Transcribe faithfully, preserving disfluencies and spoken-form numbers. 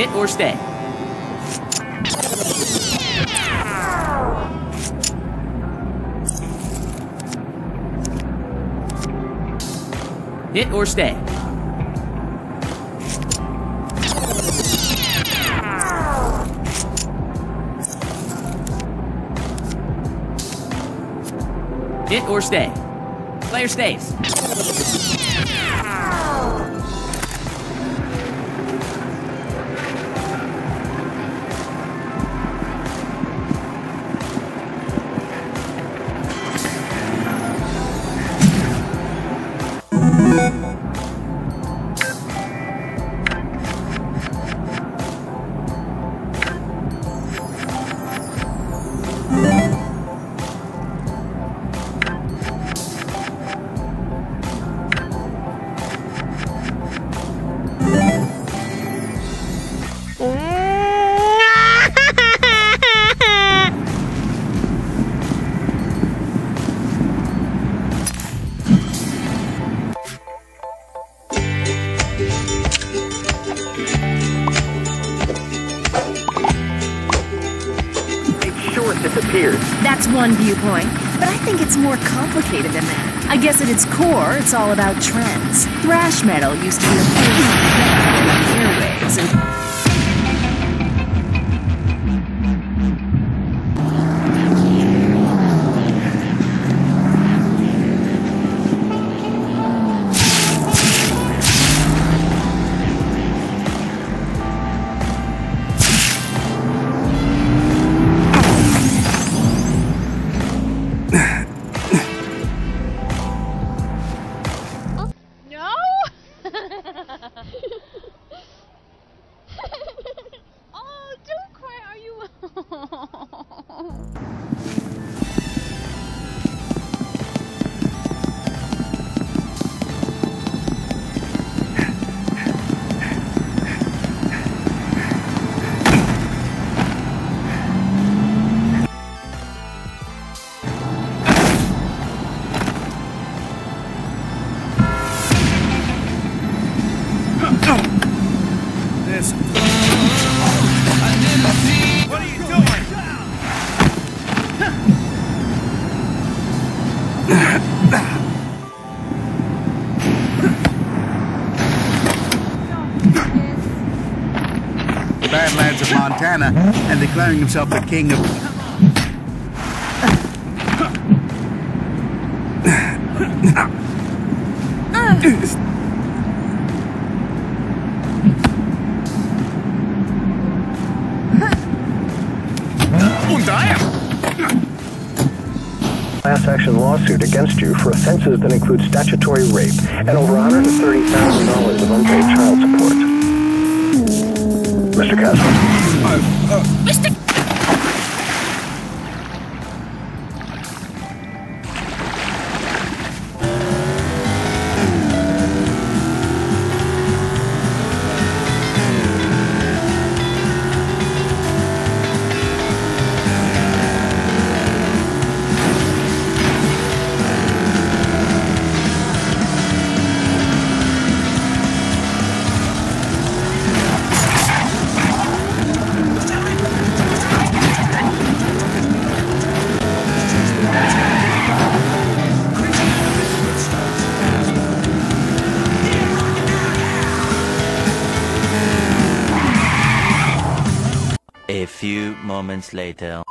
Hit or stay. Hit or stay. Hit or stay. Player stays. One viewpoint, but I think it's more complicated than that. I guess at its core, it's all about trends. Thrash metal used to be a big thing in the airwaves and... Badlands of Montana and declaring himself the king of... lawsuit against you for offenses that include statutory rape and over one hundred thirty thousand dollars of unpaid child support. Mister Castle. Uh, uh, Mister A few moments later.